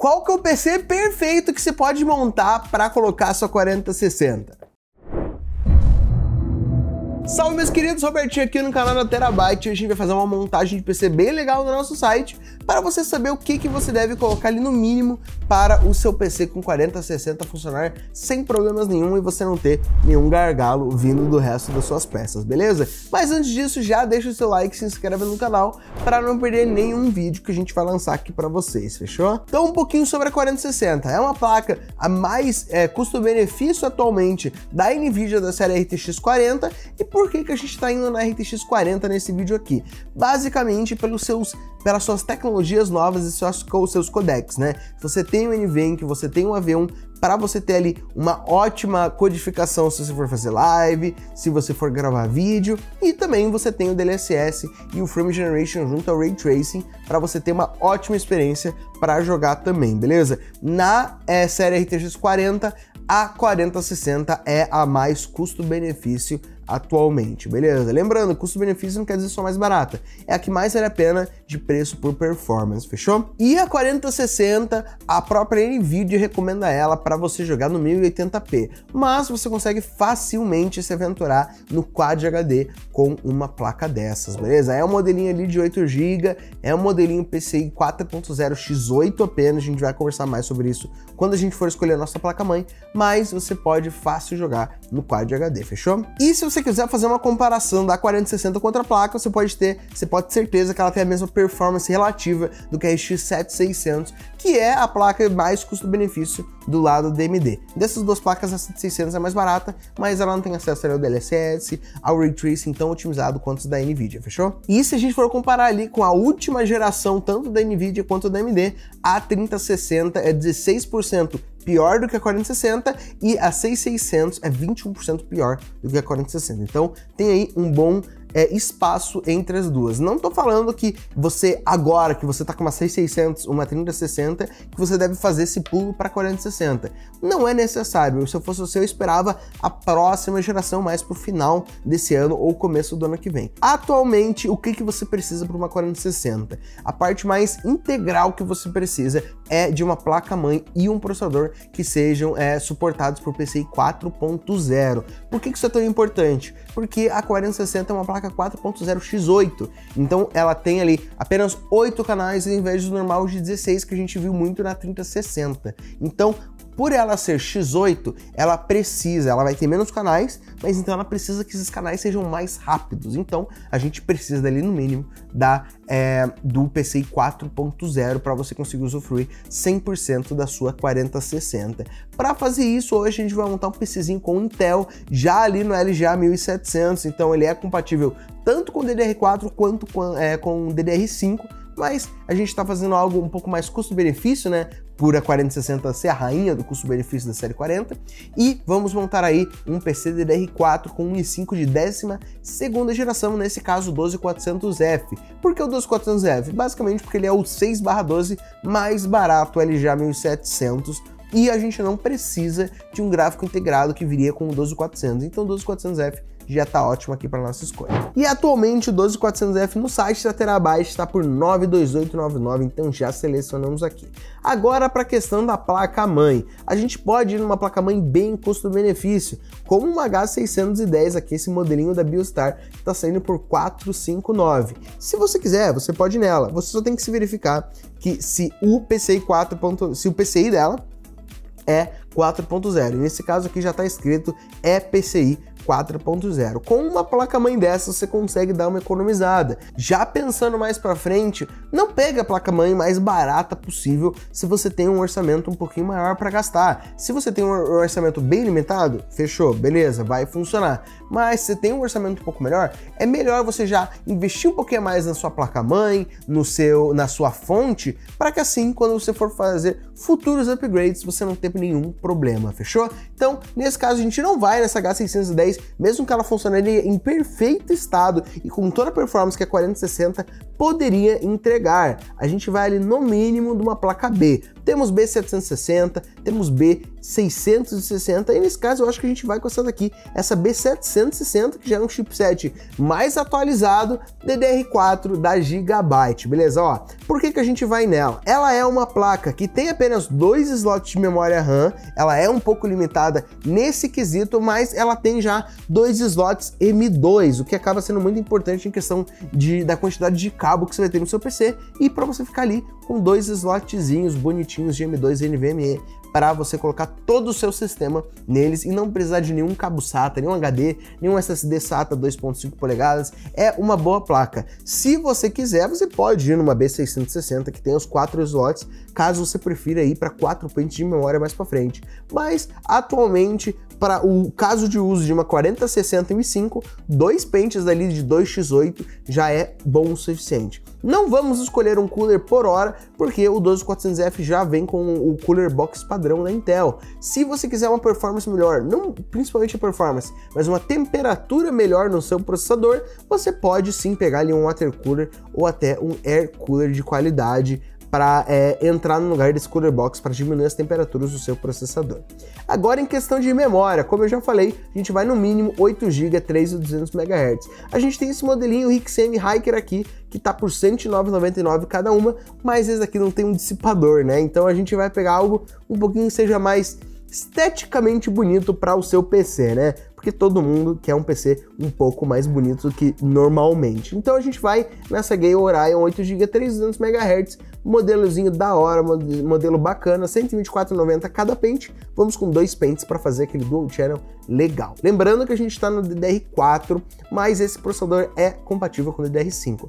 Qual que é o PC perfeito que você pode montar para colocar sua 4060? Salve meus queridos, Robertinho aqui no canal da Terabyte. Hoje a gente vai fazer uma montagem de PC bem legal no nosso site para você saber o que você deve colocar ali no mínimo para o seu PC com 4060 funcionar sem problemas nenhum e você não ter nenhum gargalo vindo do resto das suas peças, beleza? Mas antes disso, já deixa o seu like, se inscreve no canal para não perder nenhum vídeo que a gente vai lançar aqui para vocês, fechou? Então um pouquinho sobre a 4060, é uma placa a mais custo-benefício atualmente da Nvidia da série RTX 40 e por que a gente está indo na RTX 40 nesse vídeo aqui? Basicamente pelas suas tecnologias novas e seus codecs, né? Você tem o NVENC, você tem o AV1, para você ter ali uma ótima codificação se você for fazer live, se você for gravar vídeo, e também você tem o DLSS e o Frame Generation junto ao Ray Tracing, para você ter uma ótima experiência para jogar também, beleza? Na série RTX 40, a 4060 é a mais custo-benefício atualmente, beleza? Lembrando, custo-benefício não quer dizer só mais barata, é a que mais vale a pena de preço por performance, fechou? E a 4060, a própria Nvidia recomenda ela para você jogar no 1080p, mas você consegue facilmente se aventurar no Quad HD com uma placa dessas, beleza? É um modelinho ali de 8GB, é um modelinho PCI 4.0 X8 apenas, a gente vai conversar mais sobre isso quando a gente for escolher a nossa placa-mãe, mas você pode fácil jogar no Quad HD, fechou? E se você quiser fazer uma comparação da 4060 contra a placa, você pode ter certeza que ela tem a mesma performance relativa do que a RX 7600, que é a placa mais custo-benefício do lado da AMD. Dessas duas placas, a 7600 é mais barata, mas ela não tem acesso ao DLSS, ao Ray Tracing tão otimizado quanto da Nvidia, fechou? E se a gente for comparar ali com a última geração, tanto da Nvidia quanto da AMD, a 3060 é 16% pior do que a 4060 e a 6600 é 21% pior do que a 4060. Então tem aí um bom espaço entre as duas. Não tô falando que você, agora que você tá com uma 6600, uma 3060, que você deve fazer esse pulo para 4060. Não é necessário. Se eu fosse você, eu esperava a próxima geração mais pro final desse ano ou começo do ano que vem. Atualmente, o que você precisa para uma 4060? A parte mais integral que você precisa é de uma placa-mãe e um processador que sejam suportados por PCI 4.0. Por que isso é tão importante? Porque a 4060 é uma placa 4.0 X8, então ela tem ali apenas 8 canais em vez do normal de 16 que a gente viu muito na 3060, então por ela ser X8, ela vai ter menos canais, mas então ela precisa que esses canais sejam mais rápidos, então a gente precisa ali no mínimo do PCI 4.0 para você conseguir usufruir 100% da sua 4060. Para fazer isso, hoje a gente vai montar um PCzinho com Intel, já ali no LGA 1700, então ele é compatível tanto com DDR4 quanto com DDR5, mas a gente está fazendo algo um pouco mais custo-benefício, né? Por a 4060 ser a rainha do custo-benefício da série 40, e vamos montar aí um PC DDR4 com um i5 de 12ª geração, nesse caso 12400F. Por que o 12400F? Basicamente porque ele é o 6/12 mais barato LGA 1700, e a gente não precisa de um gráfico integrado que viria com o 12400, então o 12400F já tá ótimo aqui para nossa escolha. E atualmente o 12400F no site da Terabyte está por 92899, então já selecionamos aqui. Agora para a questão da placa-mãe, a gente pode ir numa placa-mãe bem custo-benefício, como uma H610 aqui, esse modelinho da BioStar, que está saindo por 459. Se você quiser, você pode ir nela, você só tem que se verificar que se o PCI dela é 4.0, nesse caso aqui já está escrito PCI 4.0. Com uma placa-mãe dessa, você consegue dar uma economizada. Já pensando mais para frente, não pega a placa-mãe mais barata possível se você tem um orçamento um pouquinho maior para gastar. Se você tem um orçamento bem limitado, fechou, beleza, vai funcionar. Mas se você tem um orçamento um pouco melhor, é melhor você já investir um pouquinho mais na sua placa-mãe, na sua fonte, para que assim, quando você for fazer futuros upgrades, você não tenha nenhum problema, fechou? Então, nesse caso, a gente não vai nessa H610, mesmo que ela funcionaria em perfeito estado e com toda a performance que a 4060 poderia entregar. A gente vai ali no mínimo de uma placa B. Temos B760, temos B660 e nesse caso eu acho que a gente vai com essa daqui, essa B760, que já é um chipset mais atualizado, DDR4 da Gigabyte, beleza? Ó, por que que a gente vai nela? Ela é uma placa que tem apenas 2 slots de memória RAM, ela é um pouco limitada nesse quesito, mas ela tem já 2 slots M2, o que acaba sendo muito importante em questão da quantidade de cabo que você vai ter no seu PC e para você ficar ali com 2 slotzinhos bonitinhos de M2 NVMe para você colocar todo o seu sistema neles e não precisar de nenhum cabo SATA, nenhum HD, nenhum SSD SATA 2.5 polegadas, é uma boa placa. Se você quiser, você pode ir numa B660 que tem os 4 slots, caso você prefira ir para 4 pentes de memória mais para frente. Mas atualmente, para o caso de uso de uma 4060 M5, 2 pentes ali de 2x8 já é bom o suficiente. Não vamos escolher um cooler por hora, porque o 12400F já vem com o cooler box padrão da Intel. Se você quiser uma performance melhor, não principalmente a performance, mas uma temperatura melhor no seu processador, você pode sim pegar ali um water cooler ou até um air cooler de qualidade para entrar no lugar desse cooler box para diminuir as temperaturas do seu processador. Agora, em questão de memória, como eu já falei, a gente vai no mínimo 8 GB, 3.200 MHz. A gente tem esse modelinho Rixem Hiker aqui, que tá por R$ 109,99 cada uma, mas esse aqui não tem um dissipador, né? Então a gente vai pegar algo um pouquinho que seja mais esteticamente bonito para o seu PC, né? Porque todo mundo quer um PC um pouco mais bonito do que normalmente. Então a gente vai nessa Gale Orion 8 GB, 3.200 MHz, modelozinho da hora, modelo bacana, R$ 124,90 cada pente. Vamos com 2 pentes para fazer aquele Dual Channel legal. Lembrando que a gente está no DDR4, mas esse processador é compatível com o DDR5.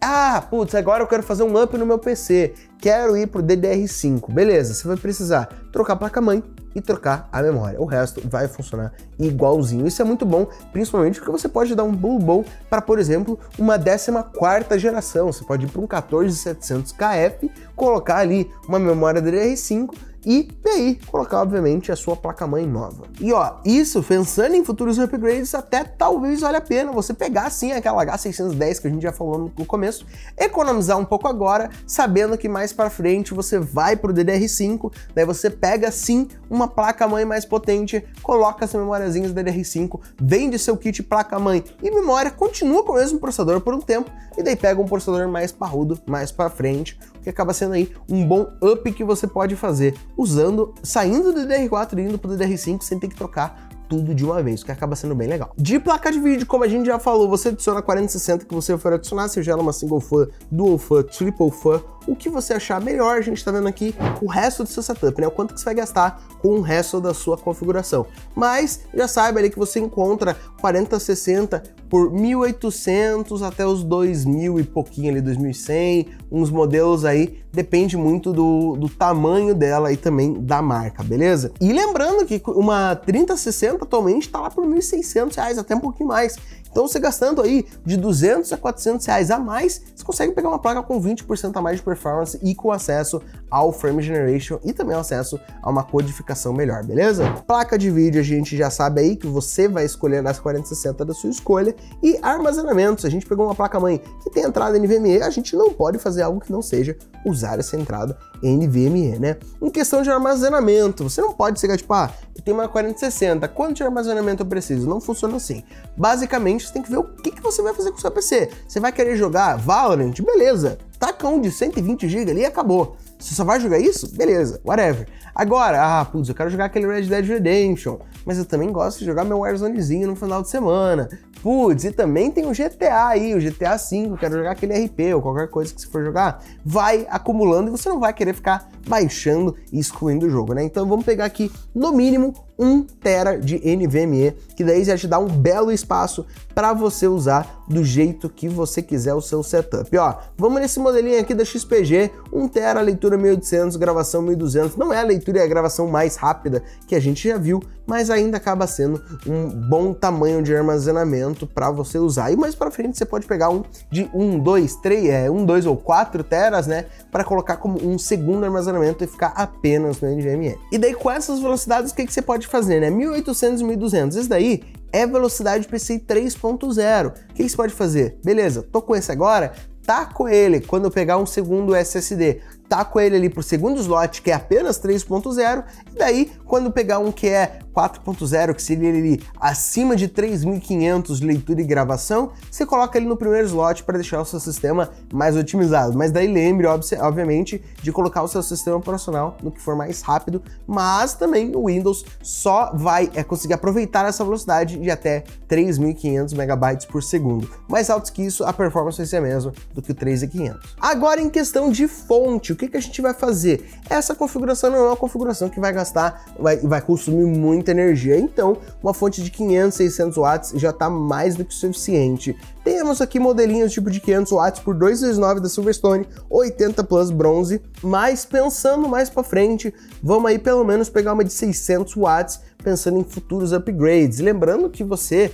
Ah, putz, agora eu quero fazer um up no meu PC, quero ir pro DDR5. Beleza, você vai precisar trocar a placa-mãe e trocar a memória. O resto vai funcionar igualzinho. Isso é muito bom, principalmente porque você pode dar um Blue Ball para, por exemplo, uma 14ª geração. Você pode ir para um 14700KF, colocar ali uma memória DDR5 e daí colocar, obviamente, a sua placa-mãe nova. E ó, isso pensando em futuros upgrades, até talvez valha a pena você pegar sim aquela H610 que a gente já falou no começo, economizar um pouco agora, sabendo que mais para frente você vai pro DDR5, daí você pega sim uma placa-mãe mais potente, coloca as memóriazinhas DDR5, vende seu kit placa-mãe e memória, continua com o mesmo processador por um tempo e daí pega um processador mais parrudo mais para frente, que acaba sendo aí um bom up que você pode fazer usando, saindo do DDR4 e indo para o DDR5 sem ter que trocar tudo de uma vez, que acaba sendo bem legal. De placa de vídeo, como a gente já falou, você adiciona a 4060 que você for adicionar, seja ela uma single fan, dual fan, triple fan, o que você achar melhor. A gente tá vendo aqui o resto do seu setup, né? O quanto que você vai gastar com o resto da sua configuração. Mas já saiba ali que você encontra 4060 por 1.800 até os 2.000 e pouquinho ali, 2.100, uns modelos aí, depende muito do tamanho dela e também da marca, beleza? E lembrando que uma 3060 atualmente tá lá por R$ 1.600, até um pouquinho mais. Então você gastando aí de R$ 200 a R$ 400 a mais, você consegue pegar uma placa com 20% a mais de performance e com acesso ao Frame Generation e também acesso a uma codificação melhor, beleza? Placa de vídeo a gente já sabe aí que você vai escolher nas 4060 da sua escolha. E armazenamentos, a gente pegou uma placa-mãe que tem entrada NVMe, a gente não pode fazer algo que não seja usar essa entrada NVMe, né? Em questão de armazenamento, você não pode chegar tipo, ah, eu tenho uma 4060, quanto de armazenamento eu preciso? Não funciona assim. Basicamente, você tem que ver o que você vai fazer com o seu PC. Você vai querer jogar Valorant? Beleza. Tacão de 120 GB ali e acabou. Você só vai jogar isso? Beleza, whatever. Agora, ah, putz, eu quero jogar aquele Red Dead Redemption, mas eu também gosto de jogar meu Warzonezinho no final de semana. Putz, e também tem o GTA aí, o GTA V, eu quero jogar aquele RP ou qualquer coisa que você for jogar. Vai acumulando e você não vai querer ficar baixando e excluindo o jogo, né? Então vamos pegar aqui, no mínimo, 1 TB de NVMe, que daí já te dá um belo espaço para você usar do jeito que você quiser o seu setup. Ó, vamos nesse modelinho aqui da XPG, 1 TB, leitura 1800, gravação 1200, não é a leitura e a gravação mais rápida que a gente já viu, mas ainda acaba sendo um bom tamanho de armazenamento para você usar. E mais para frente você pode pegar um de 1, 2 ou 4 TB, né, para colocar como um segundo armazenamento e ficar apenas no NVMe. E daí com essas velocidades o que você pode fazer, né? 1800 e 1200, isso daí é velocidade PCI 3.0. O que você pode fazer? Beleza, tô com esse agora, taco ele quando eu pegar um segundo SSD. taco ele ali pro segundo slot, que é apenas 3.0, e daí quando pegar um que é 4.0, que seria ele ali acima de 3.500 leitura e gravação, você coloca ele no primeiro slot para deixar o seu sistema mais otimizado. Mas daí lembre, obviamente, de colocar o seu sistema operacional no que for mais rápido, mas também o Windows só vai conseguir aproveitar essa velocidade de até 3.500 MB por segundo. Mais altos que isso, a performance vai ser a mesma do que o 3.500. Agora, em questão de fonte, o que que a gente vai fazer? Essa configuração não é uma configuração que vai gastar, vai consumir muito energia, então uma fonte de 500, 600 watts já está mais do que suficiente. Temos aqui modelinhos tipo de 500 watts por 229 da Silverstone, 80 Plus Bronze, mas pensando mais para frente, vamos aí pelo menos pegar uma de 600 watts, pensando em futuros upgrades. Lembrando que você,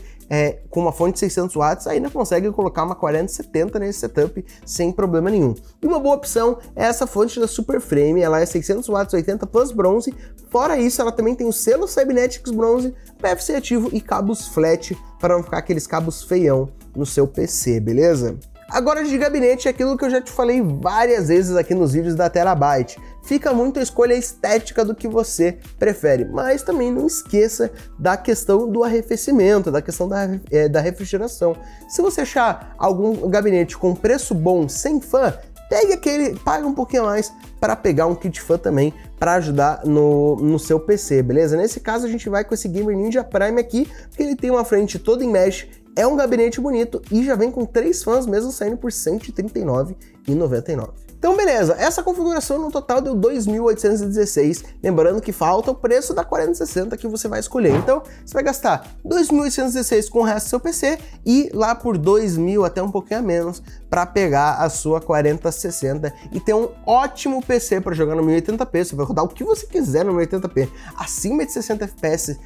com uma fonte de 600 watts, ainda consegue colocar uma 4070 nesse setup sem problema nenhum. E uma boa opção é essa fonte da Super Frame, ela é 600 watts, 80 Plus Bronze, fora isso ela também tem o selo Cybernetics Bronze, PFC ativo e cabos flat, para não ficar aqueles cabos feião no seu PC, beleza? Agora, de gabinete, é aquilo que eu já te falei várias vezes aqui nos vídeos da Terabyte. Fica muito a escolha estética do que você prefere, mas também não esqueça da questão do arrefecimento, da questão da refrigeração. Se você achar algum gabinete com preço bom sem fã, pegue aquele, paga um pouquinho mais para pegar um kit fã também, para ajudar no seu PC, beleza? Nesse caso, a gente vai com esse Gamer Ninja Prime aqui, porque ele tem uma frente toda em mesh. É um gabinete bonito e já vem com 3 fãs, mesmo saindo por R$ 139,99. Então beleza, essa configuração no total deu 2.816, lembrando que falta o preço da 4060 que você vai escolher. Então você vai gastar 2.816 com o resto do seu PC e lá por 2.000 até um pouquinho a menos para pegar a sua 4060 e ter um ótimo PC para jogar no 1080p. Você vai rodar o que você quiser no 1080p, acima de 60 fps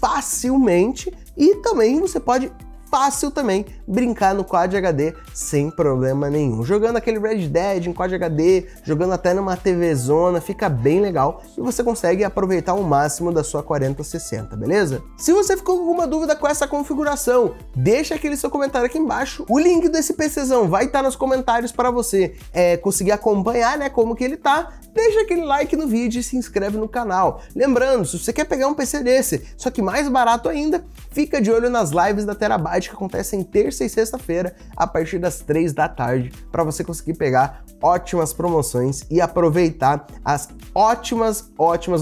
facilmente, e também você pode fácil também brincar no Quad HD sem problema nenhum. Jogando aquele Red Dead em Quad HD, jogando até numa TV zona, fica bem legal e você consegue aproveitar o máximo da sua 4060, beleza? Se você ficou com alguma dúvida com essa configuração, deixa aquele seu comentário aqui embaixo. O link desse PCzão vai estar nos comentários para você conseguir acompanhar, né, como que ele tá. Deixa aquele like no vídeo e se inscreve no canal. Lembrando, se você quer pegar um PC desse, só que mais barato ainda, fica de olho nas lives da Terabyte, que acontece em terça e sexta-feira a partir das 3 da tarde, para você conseguir pegar ótimas promoções e aproveitar as ótimas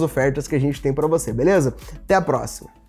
ofertas que a gente tem para você, beleza? Até a próxima!